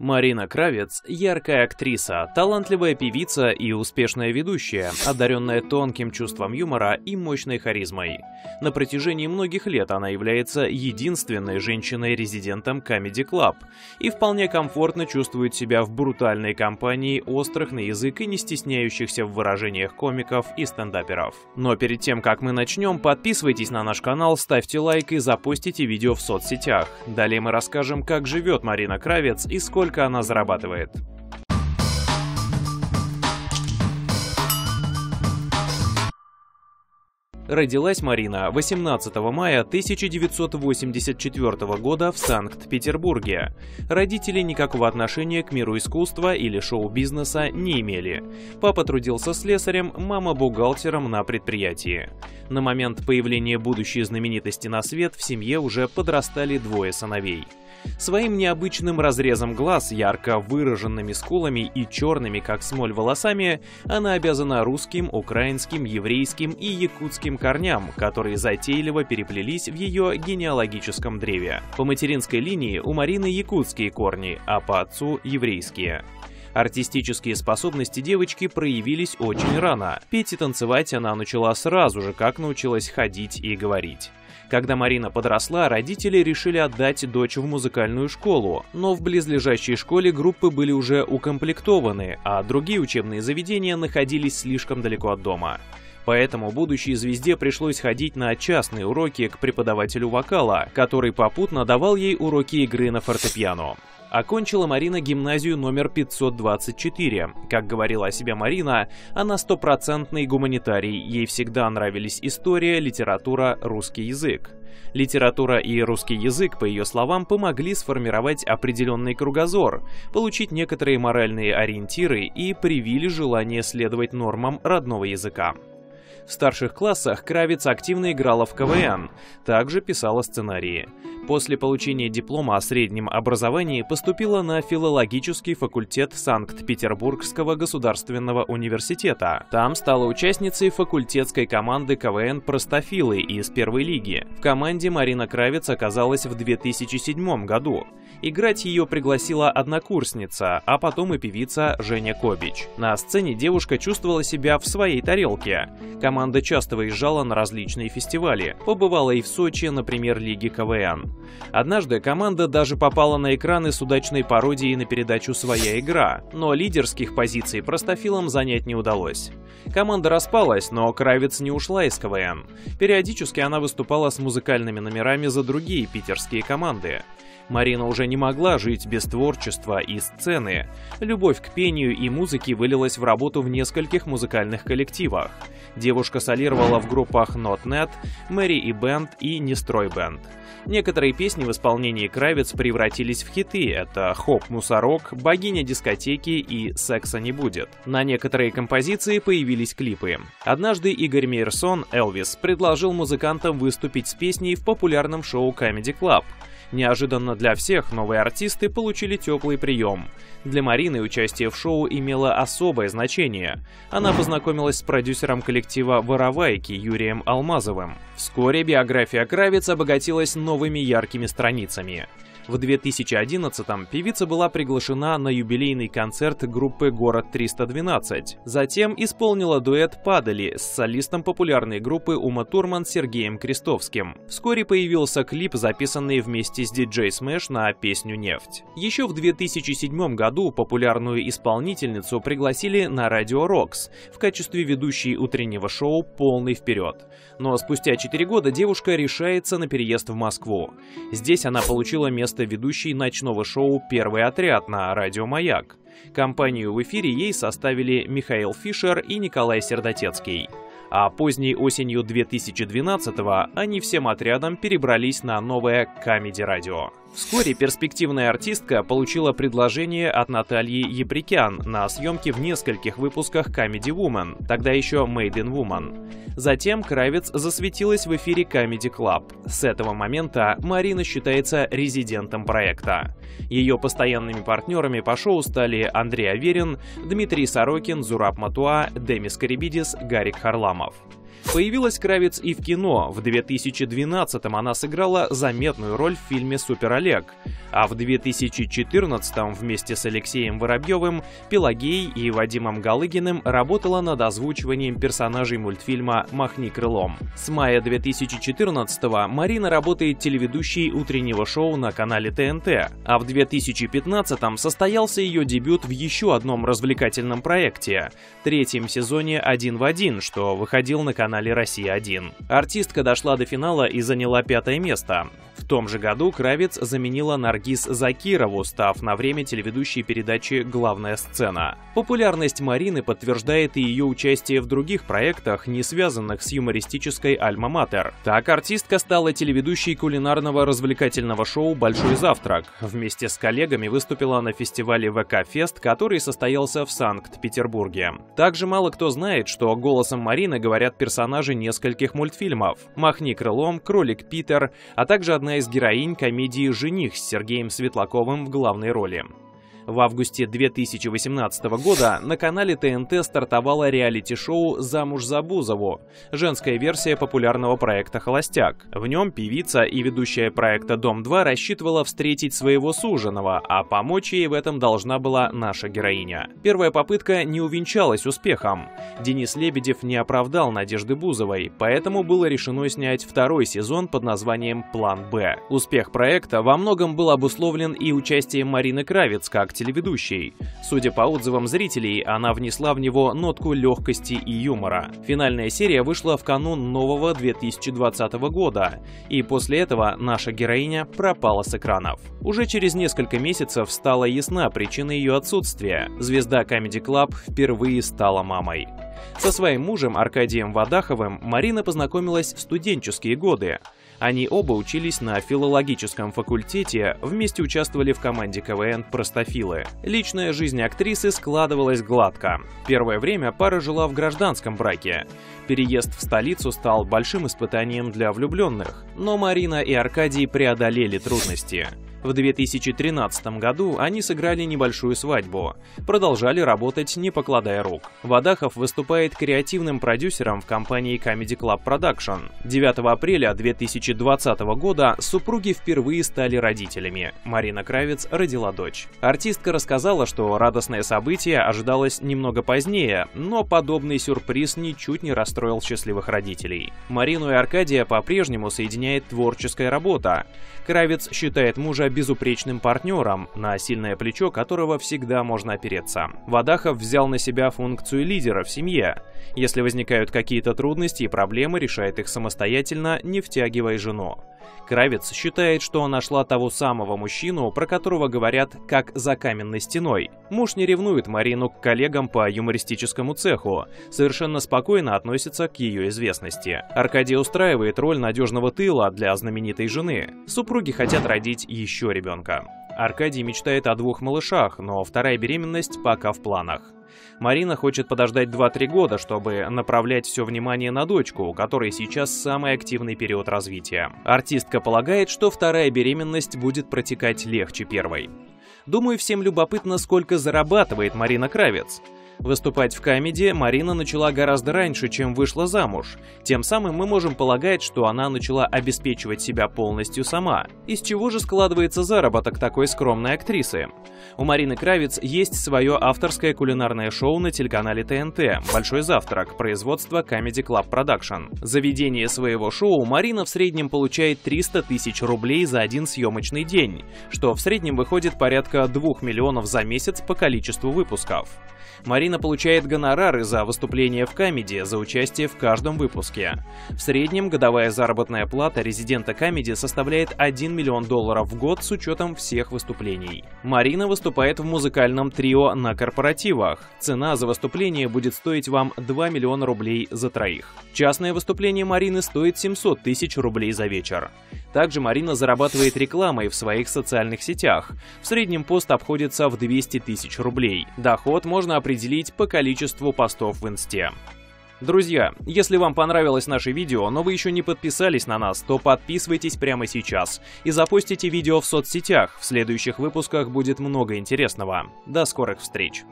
Марина Кравец – яркая актриса, талантливая певица и успешная ведущая, одаренная тонким чувством юмора и мощной харизмой. На протяжении многих лет она является единственной женщиной-резидентом Comedy Club и вполне комфортно чувствует себя в брутальной компании острых на язык и не стесняющихся в выражениях комиков и стендаперов. Но перед тем, как мы начнем, подписывайтесь на наш канал, ставьте лайк и запостите видео в соцсетях. Далее мы расскажем, как живет Марина Кравец и сколько она зарабатывает. Родилась Марина 18 мая 1984 года в Санкт-Петербурге. Родители никакого отношения к миру искусства или шоу-бизнеса не имели. Папа трудился слесарем, мама бухгалтером на предприятии. На момент появления будущей знаменитости на свет в семье уже подрастали двое сыновей. Своим необычным разрезом глаз, ярко выраженными скулами и черными, как смоль, волосами она обязана русским, украинским, еврейским и якутским корням, которые затейливо переплелись в ее генеалогическом древе. По материнской линии у Марины якутские корни, а по отцу – еврейские. Артистические способности девочки проявились очень рано. Петь и танцевать она начала сразу же, как научилась ходить и говорить. Когда Марина подросла, родители решили отдать дочь в музыкальную школу, но в близлежащей школе группы были уже укомплектованы, а другие учебные заведения находились слишком далеко от дома. Поэтому будущей звезде пришлось ходить на частные уроки к преподавателю вокала, который попутно давал ей уроки игры на фортепиано. Окончила Марина гимназию номер 524. Как говорила о себе Марина, она стопроцентный гуманитарий, ей всегда нравились история, литература, русский язык. Литература и русский язык, по ее словам, помогли сформировать определенный кругозор, получить некоторые моральные ориентиры и привили желание следовать нормам родного языка. В старших классах Кравец активно играла в КВН, также писала сценарии. После получения диплома о среднем образовании поступила на филологический факультет Санкт-Петербургского государственного университета. Там стала участницей факультетской команды КВН «Простофилы» из первой лиги. В команде Марина Кравец оказалась в 2007 году. Играть ее пригласила однокурсница, а потом и певица Женя Кобич. На сцене девушка чувствовала себя в своей тарелке. Команда часто выезжала на различные фестивали, побывала и в Сочи, например, Лиги КВН. Однажды команда даже попала на экраны с удачной пародией на передачу «Своя игра», но лидерских позиций простофилам занять не удалось. Команда распалась, но Кравец не ушла из КВН. Периодически она выступала с музыкальными номерами за другие питерские команды. Марина уже не могла жить без творчества и сцены. Любовь к пению и музыке вылилась в работу в нескольких музыкальных коллективах. Девушка солировала в группах Not.net, Mary E Band и Нестрой Бенд. Некоторые песни в исполнении Кравец превратились в хиты. Это «Хоп, мусорок», «Богиня дискотеки» и «Секса не будет». На некоторые композиции появились клипы. Однажды Игорь Мейрсон, Элвис, предложил музыкантам выступить с песней в популярном шоу Comedy Club. Неожиданно для всех новые артисты получили теплый прием. Для Марины участие в шоу имело особое значение. Она познакомилась с продюсером коллектива «Воровайки» Юрием Алмазовым. Вскоре биография Кравец обогатилась новыми яркими страницами. В 2011-м певица была приглашена на юбилейный концерт группы «Город 312». Затем исполнила дуэт «Падали» с солистом популярной группы «Уматурман» Сергеем Кристовским. Вскоре появился клип, записанный вместе с диджей Смэш на песню «Нефть». Еще в 2007 году популярную исполнительницу пригласили на Радио Рокс в качестве ведущей утреннего шоу «Полный вперед». Но спустя 4 года девушка решается на переезд в Москву. Здесь она получила место ведущей ночного шоу «Первый отряд» на Радио Маяк. Компанию в эфире ей составили Михаил Фишер и Николай Сердотецкий. А поздней осенью 2012-го они всем отрядом перебрались на новое «Камеди-радио». Вскоре перспективная артистка получила предложение от Натальи Еприкиан на съемки в нескольких выпусках Comedy Woman, тогда еще Maiden Woman. Затем Кравец засветилась в эфире Comedy Club. С этого момента Марина считается резидентом проекта. Ее постоянными партнерами по шоу стали Андрей Аверин, Дмитрий Сорокин, Зураб Матуа, Демис Карибидис, Гарик Харламов. Появилась Кравец и в кино. В 2012-м она сыграла заметную роль в фильме «Супер Олег», а в 2014-м вместе с Алексеем Воробьевым, Пелагеей и Вадимом Галыгиным работала над озвучиванием персонажей мультфильма «Махни крылом». С мая 2014-го Марина работает телеведущей утреннего шоу на канале ТНТ, а в 2015-м состоялся ее дебют в еще одном развлекательном проекте – третьем сезоне «Один в один», что выходил на канале «Россия-1». Артистка дошла до финала и заняла 5-е место. В том же году Кравец заменила Наргиз Закирову, став на время телеведущей передачи «Главная сцена». Популярность Марины подтверждает и ее участие в других проектах, не связанных с юмористической «Альма-Матер». Так артистка стала телеведущей кулинарного развлекательного шоу «Большой завтрак». Вместе с коллегами выступила на фестивале «ВК-фест», который состоялся в Санкт-Петербурге. Также мало кто знает, что голосом Марины говорят персонажи нескольких мультфильмов «Махни крылом», «Кролик Питер», а также одна из героинь комедии «Жених» с Сергеем Светлаковым в главной роли. В августе 2018 года на канале ТНТ стартовало реалити-шоу «Замуж за Бузову», женская версия популярного проекта «Холостяк». В нем певица и ведущая проекта «Дом-2» рассчитывала встретить своего суженого, а помочь ей в этом должна была наша героиня. Первая попытка не увенчалась успехом. Денис Лебедев не оправдал надежды Бузовой, поэтому было решено снять второй сезон под названием «План Б». Успех проекта во многом был обусловлен и участием Марины Кравец как телеведущей. Судя по отзывам зрителей, она внесла в него нотку легкости и юмора. Финальная серия вышла в канун нового 2020 года, и после этого наша героиня пропала с экранов. Уже через несколько месяцев стала ясна причина ее отсутствия. Звезда Comedy Club впервые стала мамой. Со своим мужем Аркадием Водаховым Марина познакомилась в студенческие годы. Они оба учились на филологическом факультете, вместе участвовали в команде КВН «Простофилы». Личная жизнь актрисы складывалась гладко. Первое время пара жила в гражданском браке. Переезд в столицу стал большим испытанием для влюбленных. Но Марина и Аркадий преодолели трудности. В 2013 году они сыграли небольшую свадьбу, продолжали работать, не покладая рук. Водахов выступает креативным продюсером в компании Comedy Club Production. 9 апреля 2020 года супруги впервые стали родителями. Марина Кравец родила дочь. Артистка рассказала, что радостное событие ожидалось немного позднее, но подобный сюрприз ничуть не расстроил счастливых родителей. Марину и Аркадия по-прежнему соединяет творческая работа. Кравец считает мужа безупречным партнером, на сильное плечо которого всегда можно опереться. Водахов взял на себя функцию лидера в семье. Если возникают какие-то трудности и проблемы, решает их самостоятельно, не втягивая жену. Кравец считает, что нашла того самого мужчину, про которого говорят как за каменной стеной. Муж не ревнует Марину к коллегам по юмористическому цеху, совершенно спокойно относится к ее известности. Аркадий устраивает роль надежного тыла для знаменитой жены. Супруги хотят родить еще ребенка. Аркадий мечтает о 2 малышах, но вторая беременность пока в планах. Марина хочет подождать 2-3 года, чтобы направлять все внимание на дочку, у которой сейчас самый активный период развития. Артистка полагает, что вторая беременность будет протекать легче первой. Думаю, всем любопытно, сколько зарабатывает Марина Кравец. Выступать в камеди Марина начала гораздо раньше, чем вышла замуж. Тем самым мы можем полагать, что она начала обеспечивать себя полностью сама. Из чего же складывается заработок такой скромной актрисы? У Марины Кравец есть свое авторское кулинарное шоу на телеканале ТНТ «Большой завтрак» производства Comedy Club Production. За ведение своего шоу Марина в среднем получает 300 тысяч рублей за один съемочный день, что в среднем выходит порядка 2 миллионов за месяц по количеству выпусков. Марина получает гонорары за выступление в камеди, за участие в каждом выпуске. В среднем годовая заработная плата резидента камеди составляет $1 миллион в год с учетом всех выступлений. Марина выступает в музыкальном трио на корпоративах. Цена за выступление будет стоить вам 2 миллиона рублей за 3. Частное выступление Марины стоит 700 тысяч рублей за вечер. Также Марина зарабатывает рекламой в своих социальных сетях. В среднем пост обходится в 200 тысяч рублей. Доход можно определить по количеству постов в Инсте. Друзья, если вам понравилось наше видео, но вы еще не подписались на нас, то подписывайтесь прямо сейчас и запостите видео в соцсетях. В следующих выпусках будет много интересного. До скорых встреч!